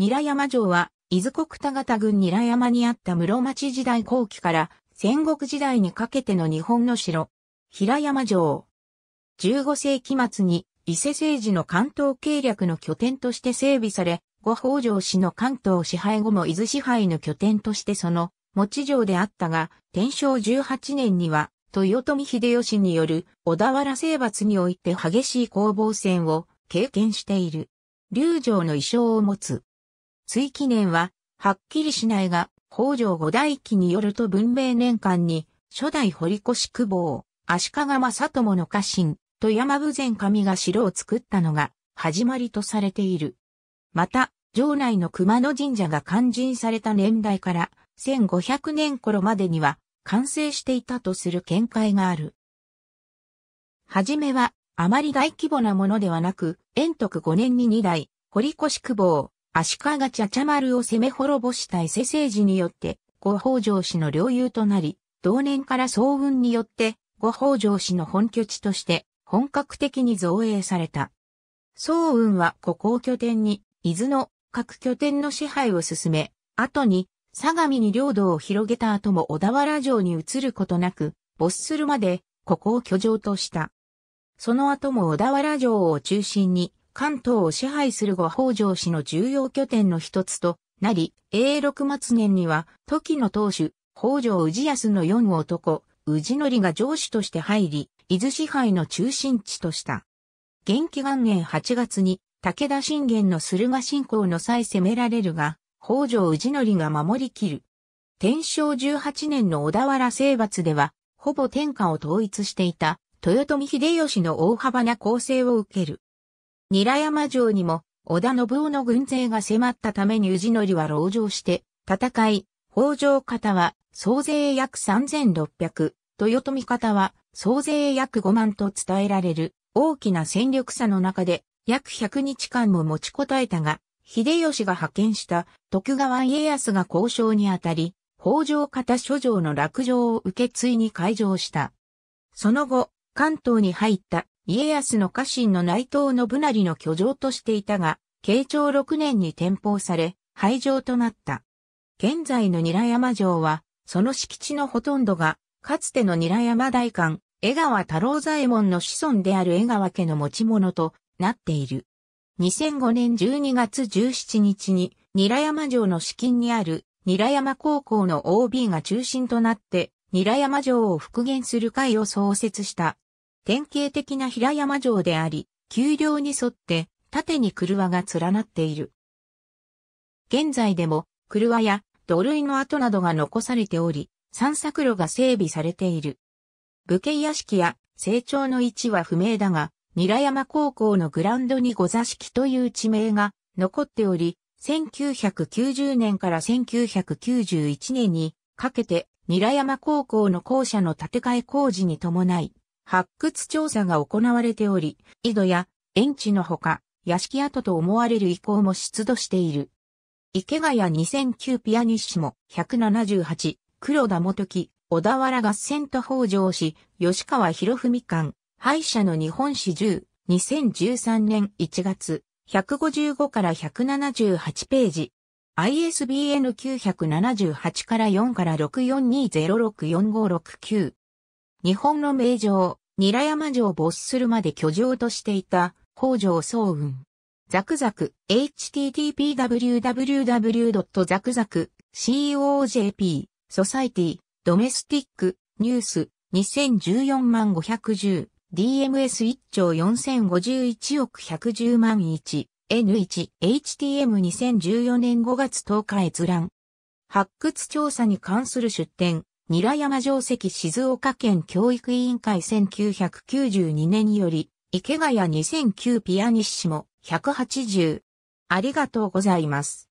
韮山城は、伊豆国田方郡韮山にあった室町時代後期から戦国時代にかけての日本の城。韮山城。15世紀末に伊勢政治の関東計略の拠点として整備され、後北条氏の関東支配後も伊豆支配の拠点としてその持ち城であったが、天正18年には、豊臣秀吉による小田原征伐において激しい攻防戦を経験している。龍城の意匠を持つ。追記年は、はっきりしないが、北条五代記によると文明年間に、初代堀越公房、足利正友の家臣、と山伏前神が城を作ったのが、始まりとされている。また、城内の熊野神社が勧進された年代から、1500年頃までには、完成していたとする見解がある。はじめは、あまり大規模なものではなく、延徳5年に2代、堀越公房、足利茶々丸を攻め滅ぼした伊勢政治によって、後北条氏の領有となり、同年から早雲によって、後北条氏の本拠地として、本格的に造営された。早雲はここを拠点に、伊豆の各拠点の支配を進め、後に、相模に領土を広げた後も小田原城に移ることなく、没するまで、ここを居城とした。その後も小田原城を中心に、関東を支配する後北条氏の重要拠点の一つとなり、永禄末年には、時の当主、北条氏康の四男、氏規が城主として入り、伊豆支配の中心地とした。元亀元年8月に、武田信玄の駿河侵攻の際攻められるが、北条氏規が守りきる。天正18年の小田原征伐では、ほぼ天下を統一していた、豊臣秀吉の大幅な攻勢を受ける。韮山城にも、織田信雄の軍勢が迫ったために氏規は籠城して、戦い、北条方は、総勢約3600、豊臣方は、総勢約5万と伝えられる、大きな戦力差の中で、約100日間も持ちこたえたが、秀吉が派遣した徳川家康が交渉にあたり、北条方諸城の落城を受け継いに開城した。その後、関東に入った家康の家臣の内藤信成の居城としていたが、慶長6年に転封され、廃城となった。現在の韮山城は、その敷地のほとんどが、かつての韮山代官、江川太郎左衛門の子孫である江川家の持ち物となっている。2005年12月17日に、韮山城の資金にある、韮山高校の OB が中心となって、韮山城を復元する会を創設した。典型的な韮山城であり、丘陵に沿って縦に郭が連なっている。現在でも郭や土塁の跡などが残されており、散策路が整備されている。武家屋敷や成長の位置は不明だが、韮山高校のグラウンドに御座敷という地名が残っており、1990年から1991年にかけて韮山高校の校舎の建て替え工事に伴い、発掘調査が行われており、井戸や園地のほか、屋敷跡と思われる遺構も出土している。池谷2009ピアニッシモ178、黒田基樹、小田原合戦と北条氏、吉川博文館、敗者の日本史10、2013年1月、155から178ページ。ISBN 978から4から64206456-9。日本の名城。韮山城を没するまで居城としていた、北条早雲。ザクザク、http://www.zakuzak.co.jp、ソサイティ、ドメスティック、ニュース、2014-510、DMS1 兆4051億110万1、N1、HTM2014 年5月10日閲覧。発掘調査に関する出典。韮山城跡静岡県教育委員会1992年より、池谷2009ピアニッシモ180。ありがとうございます。